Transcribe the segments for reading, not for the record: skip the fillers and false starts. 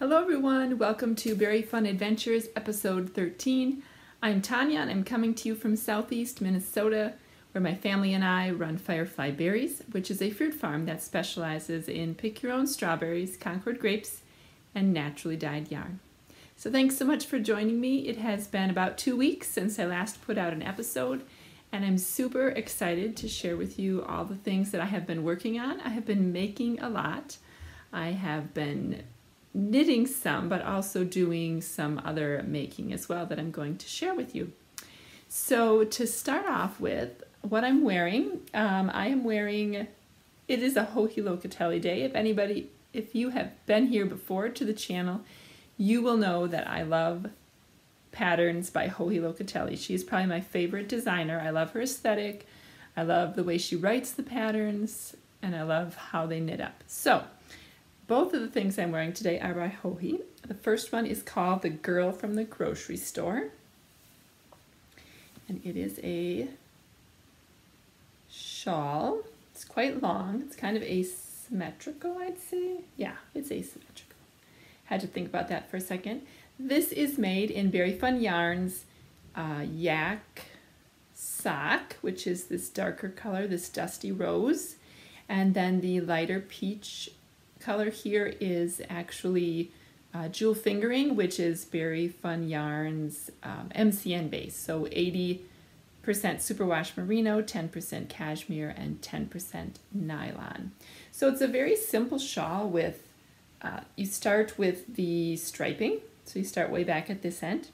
Hello everyone, welcome to Berry Fun Adventures episode 13. I'm Tanya and I'm coming to you from southeast Minnesota, where my family and I run Firefly Berries, which is a fruit farm that specializes in pick-your-own strawberries, Concord grapes, and naturally dyed yarn. So thanks so much for joining me. It has been about 2 weeks since I last put out an episode, and I'm super excited to share with you all the things that I have been working on. I have been making a lot. I have been knitting some, but also doing some other making as well that I'm going to share with you. So to start off with what I'm wearing, I am wearing, it is a Joji Locatelli day. If you have been here before to the channel, you will know that I love patterns by Joji Locatelli. She's probably my favorite designer. I love her aesthetic. I love the way she writes the patterns, and I love how they knit up. So both of the things I'm wearing today are by Hohi. The first one is called The Girl from the Grocery Store. And it is a shawl. It's quite long. It's kind of asymmetrical, I'd say. Yeah, it's asymmetrical. Had to think about that for a second. This is made in Berry Fun Yarns Yak Sock, which is this darker color, this dusty rose. And then the lighter peach color here is actually Jewel Fingering, which is Berry Fun Yarns MCN base. So 80% superwash merino, 10% cashmere, and 10% nylon. So it's a very simple shawl with, you start with the striping. So you start way back at this end.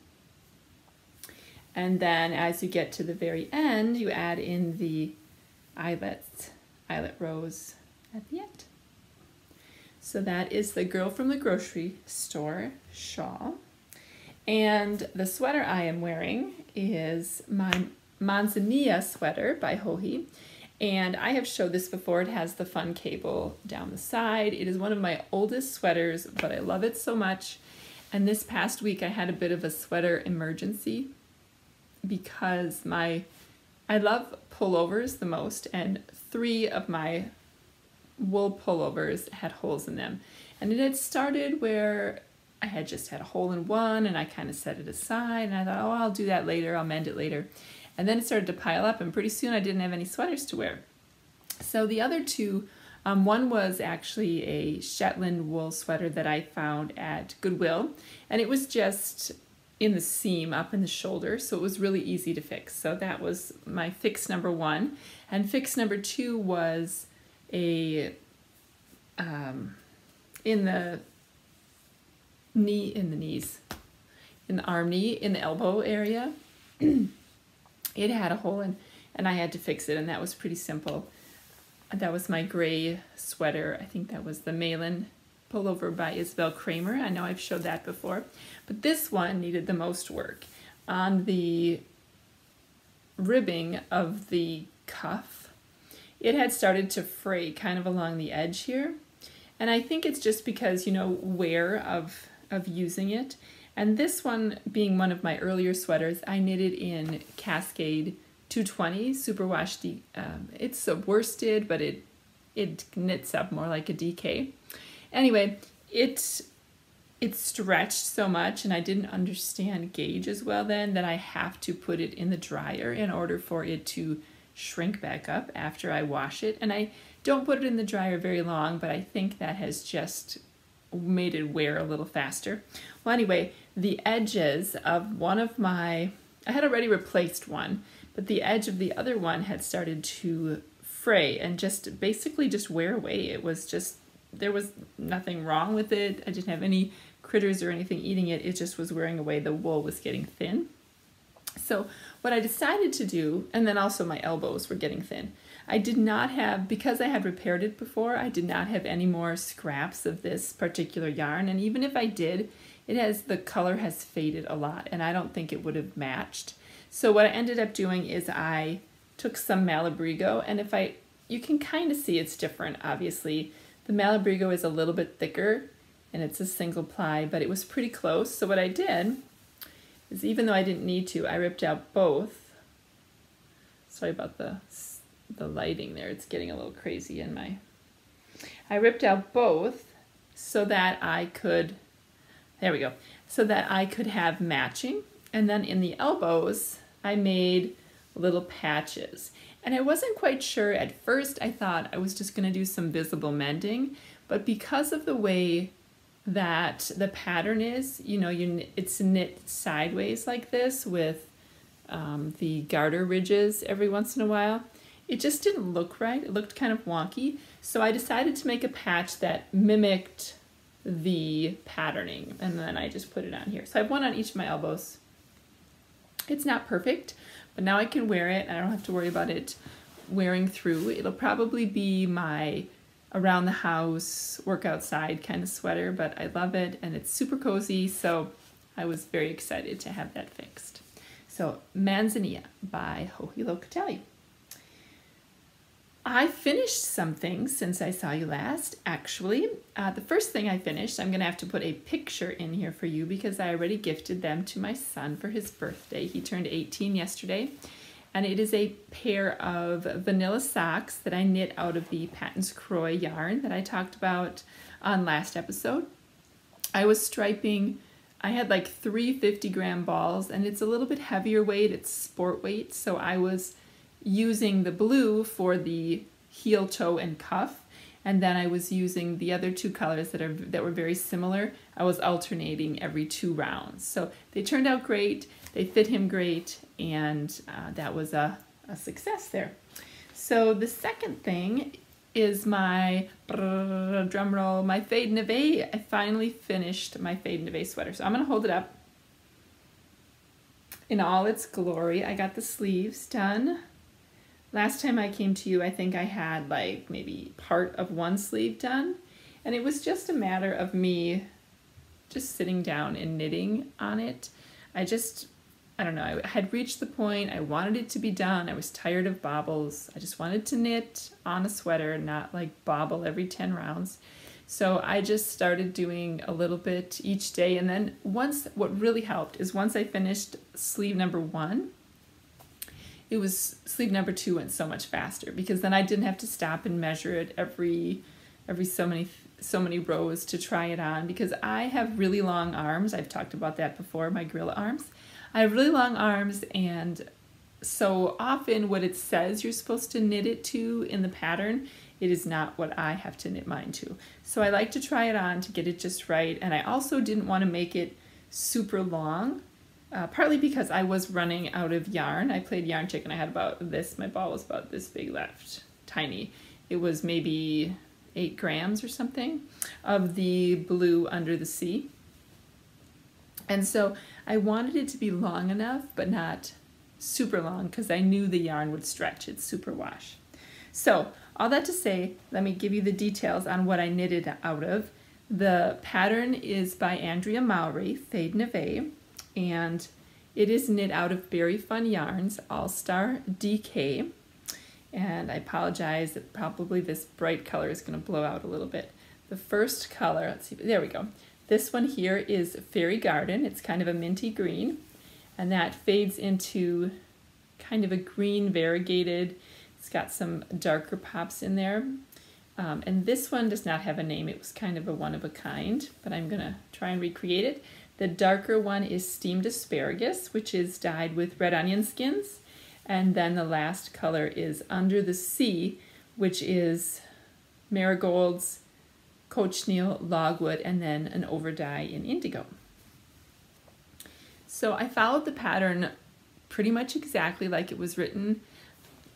And then as you get to the very end, you add in the eyelet rows at the end. So that is the Girl from the Grocery Store shawl. And the sweater I am wearing is my Manzanilla sweater by Hohi. And I have showed this before. It has the fun cable down the side. It is one of my oldest sweaters, but I love it so much. And this past week I had a bit of a sweater emergency because I love pullovers the most, and three of my wool pullovers had holes in them. And it had started where I had just had a hole in one, and I kind of set it aside and I thought, oh, I'll do that later, I'll mend it later. And then it started to pile up, and pretty soon I didn't have any sweaters to wear. So the other two, one was actually a Shetland wool sweater that I found at Goodwill, and it was just in the seam up in the shoulder, so it was really easy to fix. So that was my fix number one. And fix number two was in the arm knee, in the elbow area. It had a hole and I had to fix it, and that was pretty simple. That was my gray sweater. I think that was the Mailin pullover by Isabel Kramer. I know I've showed that before, but this one needed the most work. On the ribbing of the cuff, it had started to fray kind of along the edge here. And I think it's just because, you know, wear of using it. And this one being one of my earlier sweaters, I knitted in Cascade 220 Superwash. It's a worsted, but it knits up more like a DK. Anyway, it stretched so much, and I didn't understand gauge as well then, that I have to put it in the dryer in order for it to shrink back up after I wash it. And I don't put it in the dryer very long, but I think that has just made it wear a little faster. Well, anyway, the edges of one of my, I had already replaced one, but the edge of the other one had started to fray and just basically just wear away. It was just, there was nothing wrong with it. I didn't have any critters or anything eating it. It just was wearing away. The wool was getting thin. So what I decided to do, and then also my elbows were getting thin. I did not have, because I had repaired it before, I did not have any more scraps of this particular yarn. And even if I did, it has, the color has faded a lot, and I don't think it would have matched. So what I ended up doing is I took some Malabrigo, and if I, you can kind of see it's different, obviously. The Malabrigo is a little bit thicker, and it's a single ply, but it was pretty close. So what I did, even though I didn't need to, I ripped out both. Sorry about the lighting there. It's getting a little crazy in my... I ripped out both so that I could There we go. So that I could have matching. And then in the elbows, I made little patches. And I wasn't quite sure at first. I thought I was just gonna do some visible mending, but because of the way that the pattern is, you know, it's knit sideways like this with the garter ridges every once in a while, it just didn't look right. It looked kind of wonky. So I decided to make a patch that mimicked the patterning, and then I just put it on here. So I have one on each of my elbows. It's not perfect, but now I can wear it and I don't have to worry about it wearing through. It'll probably be my around the house, work outside kind of sweater, but I love it and it's super cozy, so I was very excited to have that fixed. So Manzanilla by Joji Locatelli. I finished some things since I saw you last, actually. The first thing I finished, I'm gonna have to put a picture in here for you because I already gifted them to my son for his birthday. He turned 18 yesterday, and it is a pair of vanilla socks that I knit out of the Patons Kroy yarn that I talked about on last episode. I was striping, I had like 3 50-gram balls, and it's a little bit heavier weight, it's sport weight, so I was using the blue for the heel, toe, and cuff, and then I was using the other two colors that were very similar. I was alternating every 2 rounds. So they turned out great, they fit him great, and that was a success there. So the second thing is my, drum roll, my Fade Neve. I finally finished my Fade Neve sweater. So I'm gonna hold it up in all its glory. I got the sleeves done. Last time I came to you, I think I had like maybe part of one sleeve done, and it was just a matter of me just sitting down and knitting on it. I don't know, I had reached the point, I wanted it to be done, I was tired of bobbles, I just wanted to knit on a sweater, not like bobble every 10 rounds. So I just started doing a little bit each day, and then what really helped is once I finished sleeve number 1, it was sleeve number 2 went so much faster because then I didn't have to stop and measure it every so many rows to try it on, because I have really long arms. I've talked about that before, my gorilla arms. I have really long arms, and so often what it says you're supposed to knit it to in the pattern, it is not what I have to knit mine to. So I like to try it on to get it just right, and I also didn't want to make it super long. Partly because I was running out of yarn. I played yarn chicken. I had about this, my ball was about this big left, tiny. It was maybe 8 grams or something of the blue Under the Sea. And so I wanted it to be long enough, but not super long, because I knew the yarn would stretch. It's super wash. So all that to say, let me give you the details on what I knitted out of. The pattern is by Andrea Mowry, Fade Neve, and it is knit out of Berry Fun Yarns All-Star DK. And I apologize that probably this bright color is going to blow out a little bit. The first color, let's see, there we go. This one here is Fairy Garden. It's kind of a minty green, and that fades into kind of a green variegated. It's got some darker pops in there. And this one does not have a name. It was kind of a one-of-a-kind, but I'm going to try and recreate it. The darker one is Steamed Asparagus, which is dyed with red onion skins. And then the last color is Under the Sea, which is marigolds, cochineal, logwood, and then an overdye in indigo. So I followed the pattern pretty much exactly like it was written.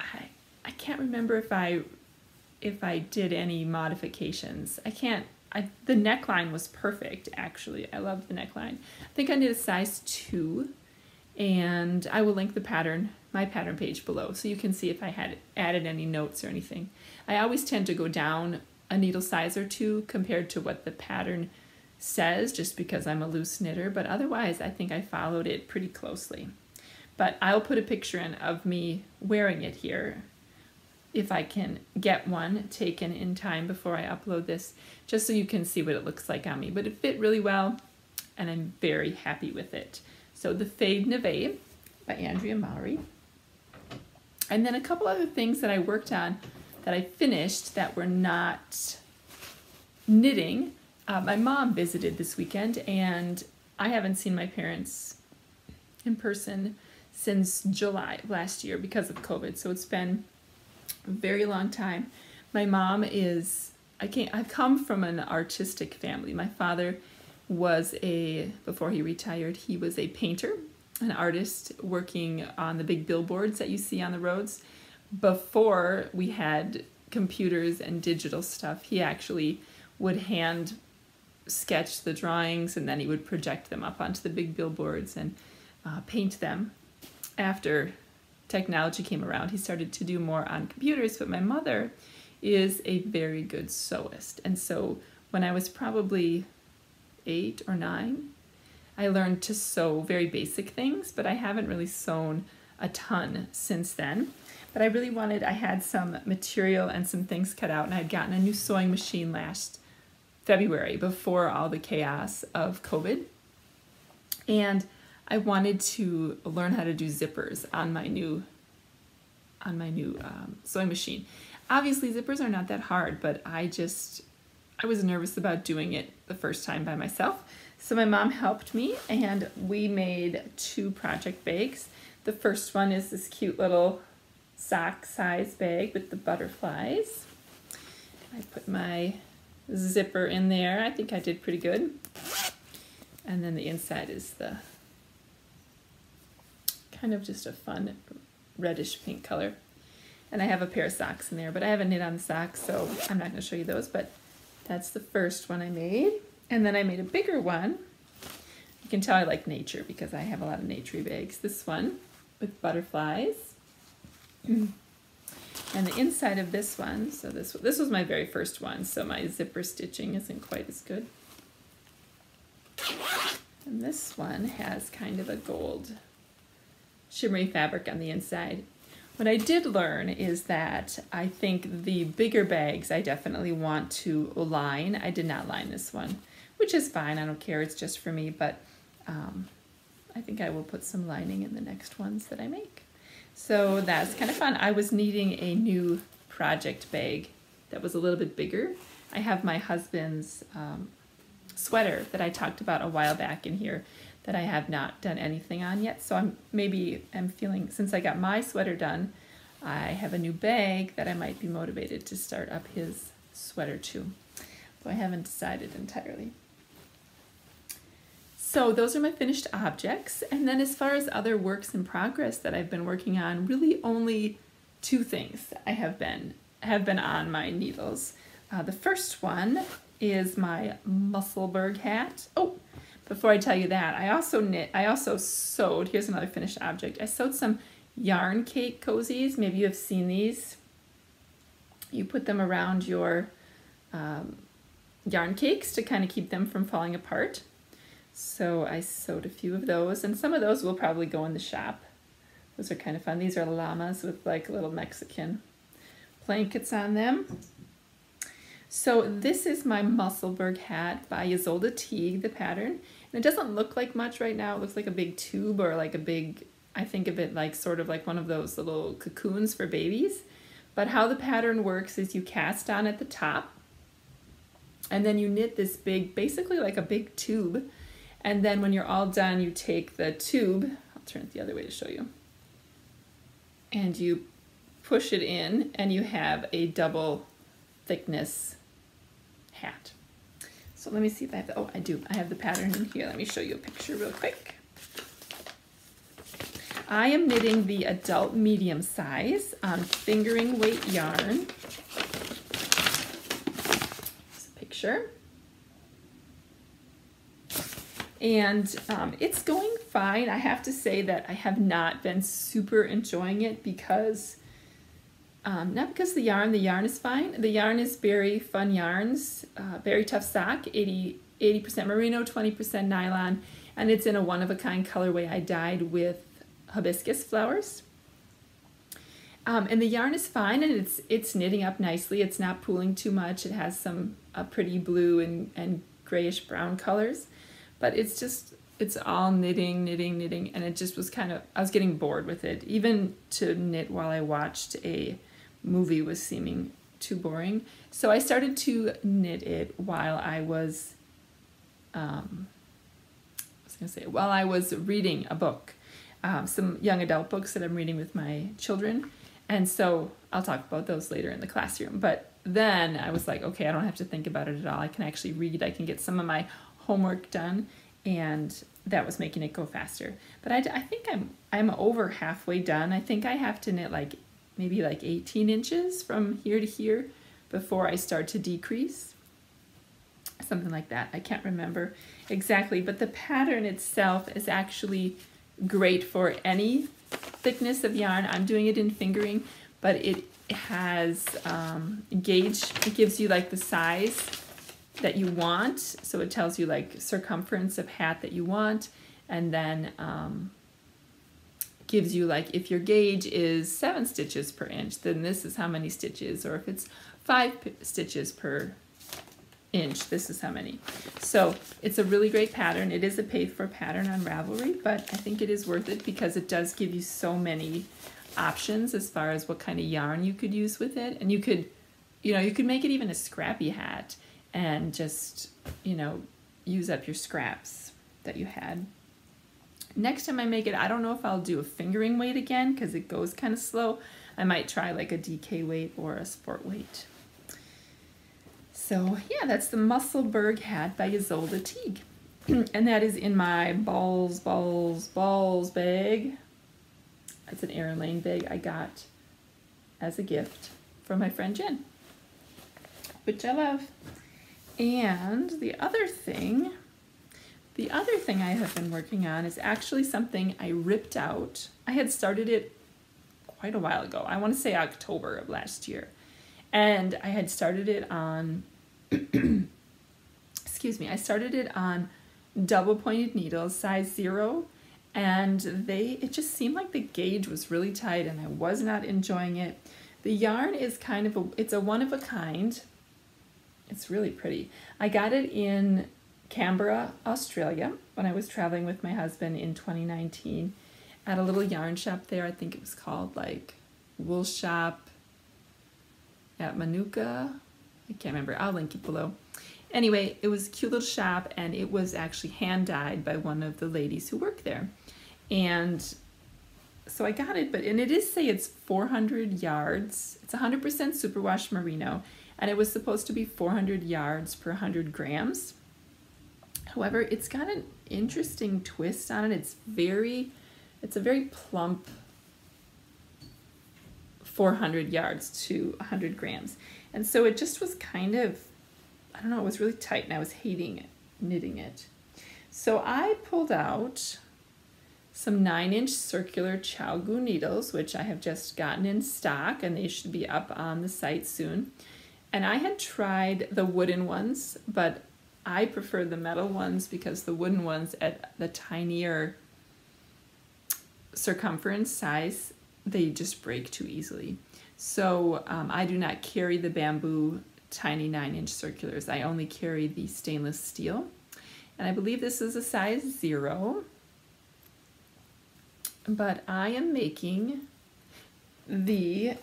I can't remember if I did any modifications. The neckline was perfect, actually. I love the neckline. I think I knit a size 2, and I will link the pattern, my pattern page below, so you can see if I had added any notes or anything. I always tend to go down a needle size or 2 compared to what the pattern says, just because I'm a loose knitter, but otherwise I think I followed it pretty closely. But I'll put a picture in of me wearing it here, if I can get one taken in time before I upload this, just so you can see what it looks like on me. But it fit really well, and I'm very happy with it. So the Fade Neve by Andrea Mowry. And then a couple other things that I worked on that I finished that were not knitting. My mom visited this weekend, and I haven't seen my parents in person since July of last year because of COVID, so it's been a very long time. My mom is, I've come from an artistic family. My father was before he retired, he was a painter, an artist working on the big billboards that you see on the roads. Before we had computers and digital stuff, he actually would hand sketch the drawings, and then he would project them up onto the big billboards and paint them. After technology came around, he started to do more on computers, but my mother is a very good sewist. And so when I was probably 8 or 9, I learned to sew very basic things, but I haven't really sewn a ton since then. But I really wanted, I had some material and some things cut out, and I had gotten a new sewing machine last February before all the chaos of COVID. And I wanted to learn how to do zippers on my new sewing machine. Obviously zippers are not that hard, but I was nervous about doing it the first time by myself. So my mom helped me, and we made 2 project bags. The first one is this cute little sock size bag with the butterflies. I put my zipper in there. I think I did pretty good. And then the inside is the kind of just a fun reddish pink color. And I have a pair of socks in there, but I haven't knit on the socks, so I'm not gonna show you those, but that's the first one I made. And then I made a bigger one. You can tell I like nature because I have a lot of nature bags. This one with butterflies. And the inside of this one, so this was my very first one, so my zipper stitching isn't quite as good. And this one has kind of a gold shimmery fabric on the inside. What I did learn is that I think the bigger bags I definitely want to line. I did not line this one, which is fine. I don't care. It's just for me, but I think I will put some lining in the next ones that I make. So that's kind of fun. I was needing a new project bag that was a little bit bigger. I have my husband's sweater that I talked about a while back in here that I have not done anything on yet. So I'm feeling, since I got my sweater done, I have a new bag that I might be motivated to start up his sweater too. But I haven't decided entirely. So those are my finished objects. And then as far as other works in progress that I've been working on, really only 2 things I have been on my needles. The first one is my Musselburgh hat. Oh, before I tell you that, I also sewed, here's another finished object. I sewed some yarn cake cozies. Maybe you have seen these. You put them around your yarn cakes to kind of keep them from falling apart. So I sewed a few of those, and some of those will probably go in the shop. Those are kind of fun. These are llamas with like little Mexican blankets on them. So this is my Musselburgh hat by Ysolda Teague, the pattern. And it doesn't look like much right now. It looks like a big tube or like a big, I think of it like sort of like one of those little cocoons for babies. But how the pattern works is you cast on at the top, and then you knit this big, basically like a big tube. And then when you're all done, you take the tube, I'll turn it the other way to show you, and you push it in, and you have a double thickness hat. So let me see if I have the, oh, I do. I have the pattern in here. Let me show you a picture real quick. I am knitting the adult medium size on fingering weight yarn. Here's a picture. And it's going fine. I have to say that I have not been super enjoying it because, not because the yarn is fine. The yarn is Berry Fun Yarns, Berry Tough Sock, 80% merino, 20% nylon, and it's in a one-of-a-kind colorway I dyed with hibiscus flowers. And the yarn is fine, and it's knitting up nicely. It's not pooling too much. It has some pretty blue and grayish-brown colors. But it's just, it's all knitting, knitting, knitting, and it just was kind of, I was getting bored with it. Even to knit while I watched a movie was seeming too boring. So I started to knit it while I was while I was reading a book, some young adult books that I'm reading with my children. And so I'll talk about those later in the classroom. But then I was like, okay, I don't have to think about it at all. I can actually read. I can get some of my homework done. And that was making it go faster. But I think I'm over halfway done. I think I have to knit like maybe like 18 inches from here to here before I start to decrease. Something like that. I can't remember exactly, but the pattern itself is actually great for any thickness of yarn. I'm doing it in fingering, but it has gauge. It gives you like the size that you want, so it tells you like circumference of hat that you want, and then gives you like if your gauge is 7 stitches per inch, then this is how many stitches, or if it's 5 stitches per inch, this is how many. So it's a really great pattern. It is a paid-for pattern on Ravelry, but I think it is worth it because it does give you so many options as far as what kind of yarn you could use with it. And you could, you know, you could make it even a scrappy hat and just, you know, use up your scraps that you had. Next time I make it, I don't know if I'll do a fingering weight again because it goes kind of slow. I might try like a DK weight or a sport weight. So yeah, that's the Musselburgh hat by Ysolda Teague. And that is in my balls bag. That's an Erin Lane bag I got as a gift from my friend Jen, which I love. And the other thing I have been working on is actually something I ripped out. I had started it quite a while ago. I want to say October of last year. And I had started it on, excuse me, I started it on double pointed needles, size 0, and it just seemed like the gauge was really tight and I was not enjoying it. The yarn is kind of it's a one of a kind. It's really pretty. I got it in Canberra, Australia, when I was traveling with my husband in 2019 at a little yarn shop there. I think it was called like Wool Shop at Manuka, I can't remember, I'll link it below. Anyway, it was a cute little shop and it was actually hand dyed by one of the ladies who work there. And so I got it, and it is say it's 400 yards, it's 100% superwash merino, and it was supposed to be 400 yards per 100 grams. However, it's got an interesting twist on it. It's a very plump 400 yards to 100 grams. And so it just was kind of, I don't know, it was really tight and I was hating it, knitting it. So I pulled out some 9-inch circular Chiao Gu needles, which I have just gotten in stock and they should be up on the site soon. And I had tried the wooden ones, but I prefer the metal ones because the wooden ones at the tinier circumference size, they just break too easily. So I do not carry the bamboo tiny 9-inch circulars. I only carry the stainless steel. And I believe this is a size 0. But I am making the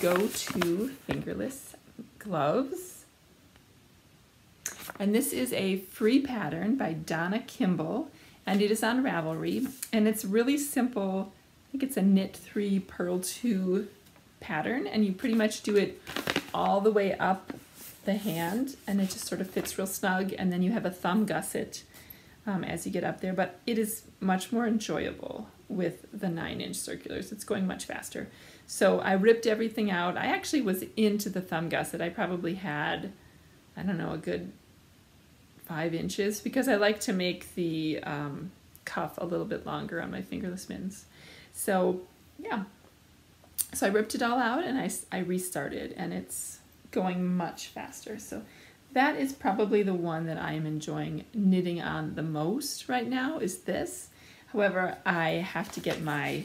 go-to fingerless gloves. And this is a free pattern by Donna Kimball. And it is on Ravelry. And it's really simple. I think it's a knit 3, purl 2 pattern, and you pretty much do it all the way up the hand, and it just sort of fits real snug, and then you have a thumb gusset as you get up there, but it is much more enjoyable with the 9-inch circulars. It's going much faster. So I ripped everything out. I actually was into the thumb gusset. I probably had, I don't know, a good 5 inches, because I like to make the cuff a little bit longer on my fingerless mittens. So yeah, so I ripped it all out and I restarted and it's going much faster. So that is probably the one that I am enjoying knitting on the most right now is this. However, I have to get my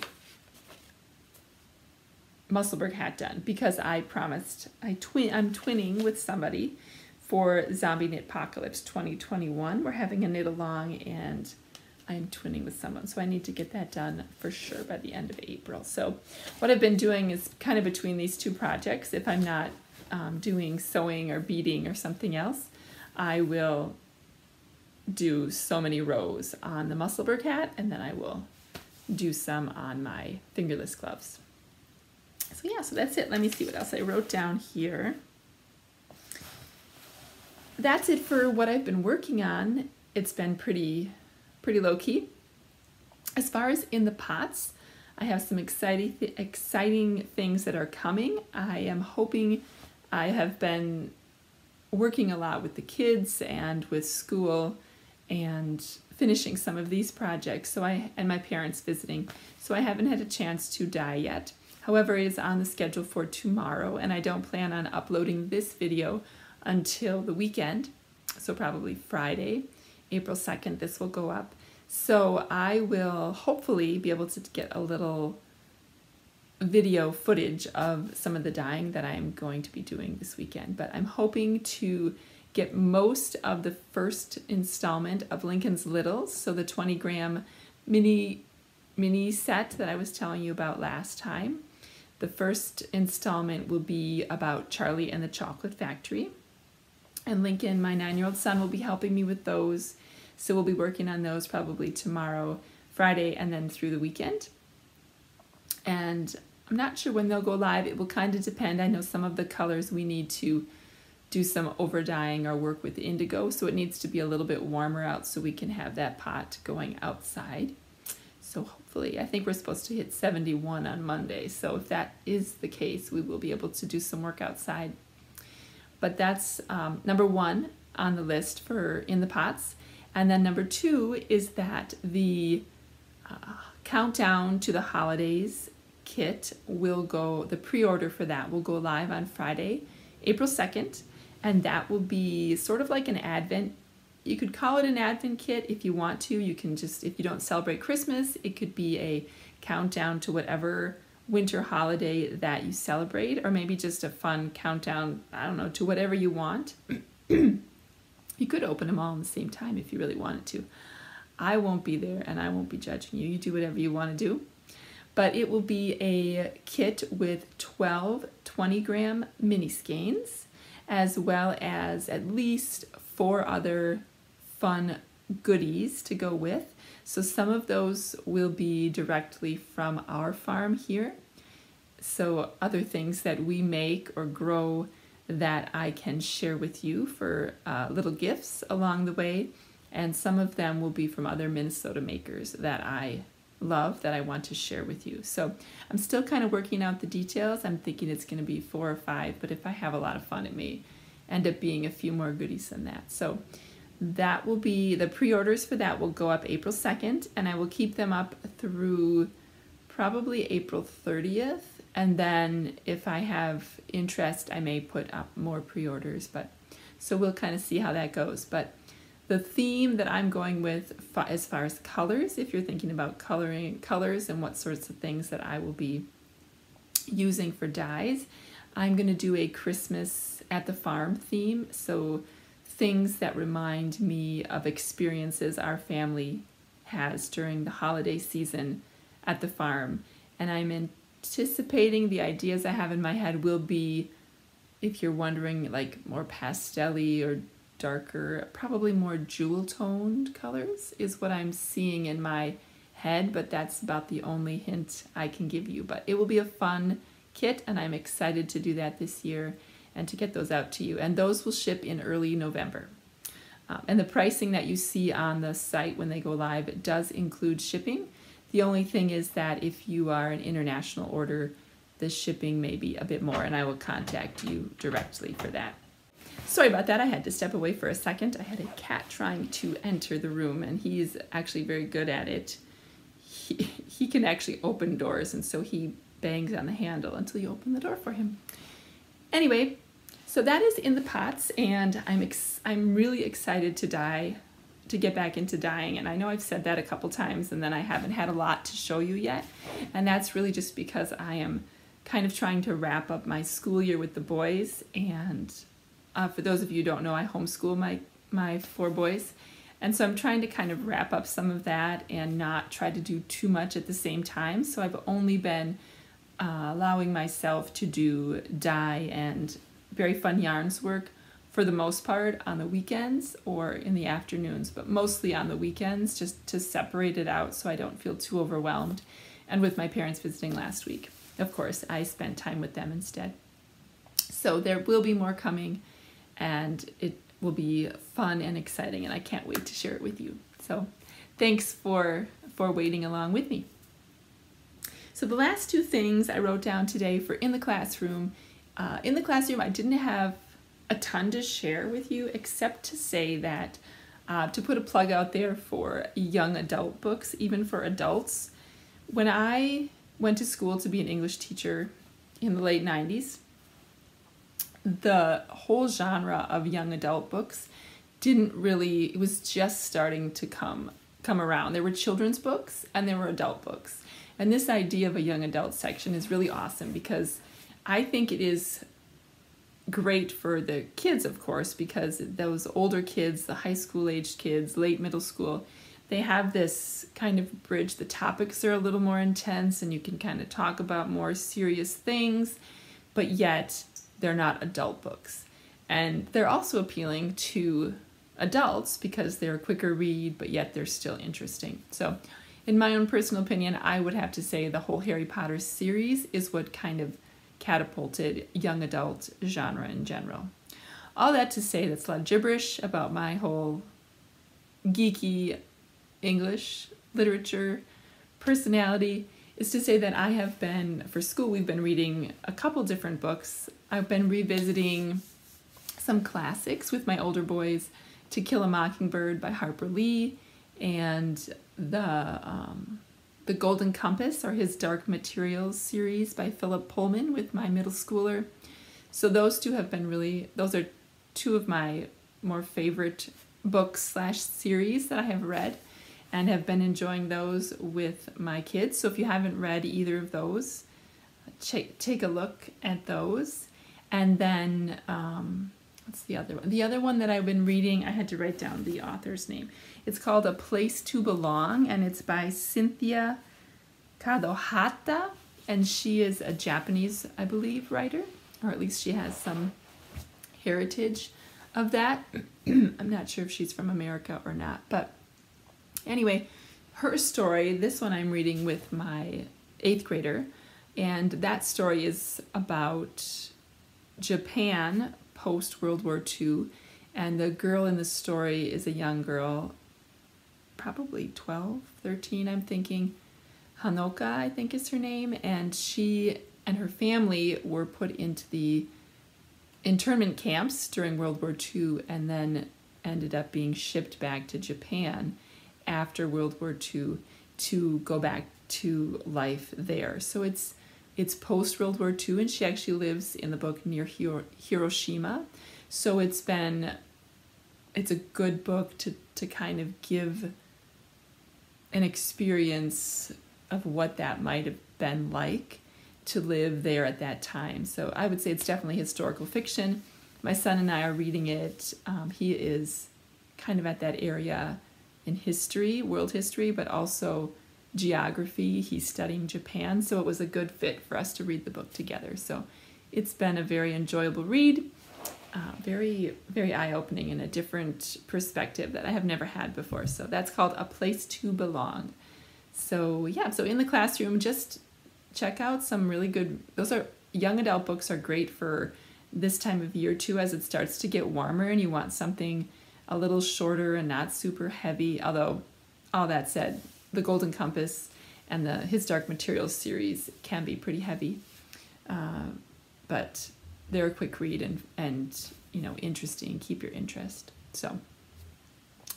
Musselburgh hat done because I promised I'm twinning with somebody for Zombie Knit Apocalypse 2021. We're having a knit along and I'm twinning with someone, so I need to get that done for sure by the end of April. So what I've been doing is kind of between these two projects, if I'm not doing sewing or beading or something else, I will do so many rows on the Musselburgh hat, and then I will do some on my fingerless gloves. So yeah, so that's it. Let me see what else I wrote down here. That's it for what I've been working on. It's been pretty low-key. As far as in the pots, I have some exciting things that are coming. I am hoping, I have been working a lot with the kids and with school and finishing some of these projects, so and my parents visiting, so I haven't had a chance to dye yet. However, it is on the schedule for tomorrow, and I don't plan on uploading this video until the weekend, so probably Friday, April 2nd, this will go up. So I will hopefully be able to get a little video footage of some of the dyeing that I'm going to be doing this weekend. But I'm hoping to get most of the first installment of Lincoln's Littles, so the 20-gram mini set that I was telling you about last time. The first installment will be about Charlie and the Chocolate Factory. And Lincoln, my 9-year-old son, will be helping me with those. So we'll be working on those probably tomorrow, Friday, and then through the weekend. And I'm not sure when they'll go live. It will kind of depend. I know some of the colors we need to do some over-dyeing or work with indigo, so it needs to be a little bit warmer out so we can have that pot going outside. So hopefully, I think we're supposed to hit 71 on Monday. So if that is the case, we will be able to do some work outside. But that's number one on the list for in the pots. And then number two is that the countdown to the holidays kit will go, the pre-order for that will go live on Friday, April 2nd. And that will be sort of like an advent. You could call it an advent kit if you want to. You can just, if you don't celebrate Christmas, it could be a countdown to whatever winter holiday that you celebrate, or maybe just a fun countdown, I don't know, to whatever you want. You could open them all at the same time if you really wanted to. I won't be there and I won't be judging you. You do whatever you want to do. But it will be a kit with 12 20-gram mini skeins, as well as at least 4 other fun goodies to go with. So some of those will be directly from our farm here. So other things that we make or grow that I can share with you for little gifts along the way. And some of them will be from other Minnesota makers that I love, that I want to share with you. So I'm still kind of working out the details. I'm thinking it's going to be 4 or 5, but if I have a lot of fun, it may end up being a few more goodies than that. So that will be, the pre-orders for that will go up April 2nd, and I will keep them up through probably April 30th. And then if I have interest, I may put up more pre-orders, but so we'll kind of see how that goes. But the theme that I'm going with as far as colors, if you're thinking about colors and what sorts of things that I will be using for dyes, I'm going to do a Christmas at the farm theme. So things that remind me of experiences our family has during the holiday season at the farm. And I'm anticipating the ideas I have in my head will be, if you're wondering, like more pastel-y or darker, probably more jewel-toned colors is what I'm seeing in my head, but that's about the only hint I can give you. But it will be a fun kit, and I'm excited to do that this year and to get those out to you. And those will ship in early November. And the pricing that you see on the site when they go live, it does include shipping. The only thing is that if you are an international order, the shipping may be a bit more, and I will contact you directly for that. Sorry about that, I had to step away for a second. I had a cat trying to enter the room, and he's actually very good at it. He can actually open doors, and so he bangs on the handle until you open the door for him. Anyway, so that is in the pots, and I'm really excited to dye, to get back into dyeing. And I know I've said that a couple times and then I haven't had a lot to show you yet, and that's really just because I am kind of trying to wrap up my school year with the boys. And for those of you who don't know, I homeschool my 4 boys, and so I'm trying to kind of wrap up some of that and not try to do too much at the same time. So I've only been allowing myself to do dye and Berry Fun Yarns work for the most part on the weekends or in the afternoons, but mostly on the weekends, just to separate it out so I don't feel too overwhelmed. And with my parents visiting last week, of course, I spent time with them instead. So there will be more coming, and it will be fun and exciting, and I can't wait to share it with you. So thanks for waiting along with me. So the last two things I wrote down today for in the classroom. In the classroom, I didn't have a ton to share with you, except to say that to put a plug out there for young adult books, even for adults. When I went to school to be an English teacher in the late 90s, the whole genre of young adult books didn't really, it was just starting to come around. There were children's books and there were adult books. And this idea of a young adult section is really awesome, because I think it is great for the kids, of course, because those older kids, the high school aged kids, late middle school, they have this kind of bridge. The topics are a little more intense and you can kind of talk about more serious things, but yet they're not adult books. And they're also appealing to adults because they're a quicker read, but yet they're still interesting. So in my own personal opinion, I would have to say the whole Harry Potter series is what kind of catapulted young adult genre in general. All that to say, that's a lot of gibberish about my whole geeky English literature personality, is to say that I have been, for school, we've been reading a couple different books. I've been revisiting some classics with my older boys, To Kill a Mockingbird by Harper Lee, and The Golden Compass, or His Dark Materials series by Philip Pullman with my middle schooler. So those two have been really, those are two of my more favorite books / series that I have read, and have been enjoying those with my kids. So if you haven't read either of those, take a look at those. And then, what's the other one? The other one that I've been reading, I had to write down the author's name. It's called A Place to Belong, and it's by Cynthia Kadohata, and she is a Japanese, I believe, writer, or at least she has some heritage of that. I'm not sure if she's from America or not, but anyway, her story, this one I'm reading with my 8th grader, and that story is about Japan post-World War II, and the girl in the story is a young girl, probably 12, 13, I'm thinking. Hanoka, I think is her name, and she and her family were put into the internment camps during World War II, and then ended up being shipped back to Japan after World War II to go back to life there. So it's post-World War II, and she actually lives in the book near Hiroshima. So it's a good book to kind of give an experience of what that might have been like to live there at that time. So I would say it's definitely historical fiction. My son and I are reading it. He is kind of at that area in history, world history, but also geography. He's studying Japan, so it was a good fit for us to read the book together. So it's been a very enjoyable read, very, very eye-opening, and a different perspective that I have never had before. So that's called A Place to Belong. So yeah, so in the classroom, just check out some really good, those are young adult books, are great for this time of year too, as it starts to get warmer and you want something a little shorter and not super heavy. Although, all that said, The Golden Compass and the His Dark Materials series can be pretty heavy, but they're a quick read and you know, interesting, keep your interest. So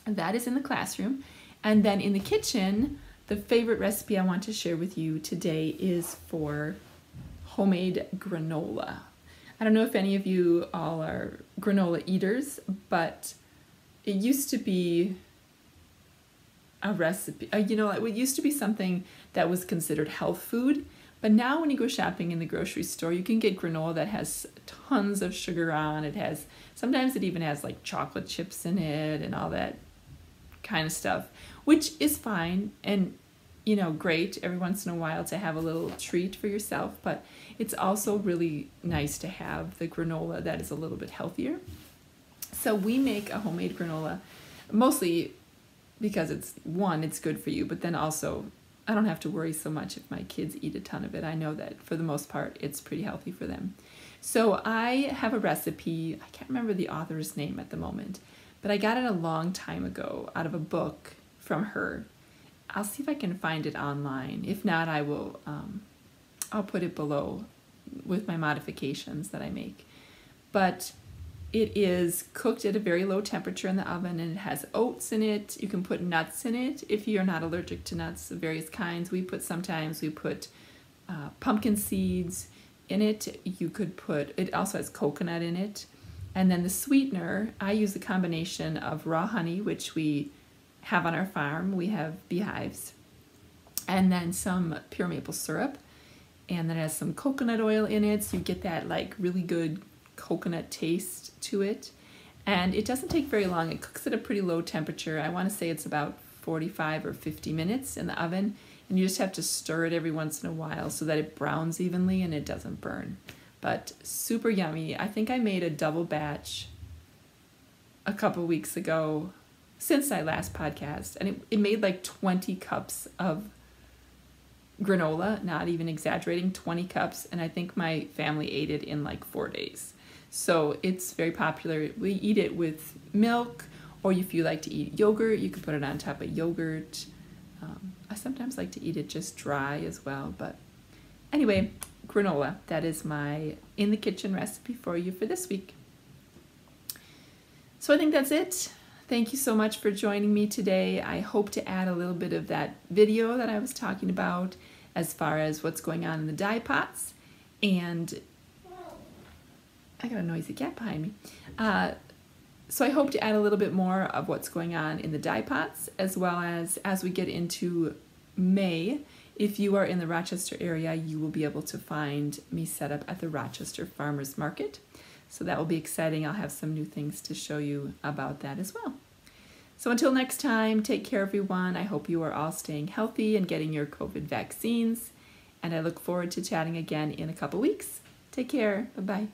that is in the classroom. And then in the kitchen, the favorite recipe I want to share with you today is for homemade granola. I don't know if any of you all are granola eaters, but it used to be a recipe, you know, it used to be something that was considered health food, but now when you go shopping in the grocery store, you can get granola that has tons of sugar on it. Sometimes it even has like chocolate chips in it and all that kind of stuff, which is fine and, you know, great every once in a while to have a little treat for yourself, but it's also really nice to have the granola that is a little bit healthier. So we make a homemade granola, mostly because it's, one, it's good for you, but then also I don't have to worry so much if my kids eat a ton of it. I know that for the most part, it's pretty healthy for them. So I have a recipe, I can't remember the author's name at the moment, but I got it a long time ago out of a book from her. I'll see if I can find it online. If not, I will, I'll put it below with my modifications that I make. But it is cooked at a very low temperature in the oven, and it has oats in it. You can put nuts in it if you're not allergic to nuts of various kinds. We put, sometimes we put pumpkin seeds in it. You could put, it also has coconut in it. And then the sweetener, I use a combination of raw honey, which we have on our farm. We have beehives. And then some pure maple syrup. And then it has some coconut oil in it, so you get that like really good coconut taste to it. And it doesn't take very long. It cooks at a pretty low temperature. I want to say it's about 45 or 50 minutes in the oven, and you just have to stir it every once in a while so that it browns evenly and it doesn't burn. But super yummy. I think I made a double batch a couple weeks ago since I last podcast, and it made like 20 cups of granola, not even exaggerating, 20 cups, and I think my family ate it in like 4 days. So it's very popular. We eat it with milk, or if you like to eat yogurt, you can put it on top of yogurt. I sometimes like to eat it just dry as well, but anyway, granola, that is my in the kitchen recipe for you for this week. So I think that's it. Thank you so much for joining me today. I hope to add a little bit of that video that I was talking about as far as what's going on in the dye pots. And I got a noisy cat behind me. So I hope to add a little bit more of what's going on in the dye pots, as well as we get into May. If you are in the Rochester area, you will be able to find me set up at the Rochester Farmers Market. So that will be exciting. I'll have some new things to show you about that as well. So until next time, take care everyone. I hope you are all staying healthy and getting your COVID vaccines. And I look forward to chatting again in a couple weeks. Take care. Bye-bye.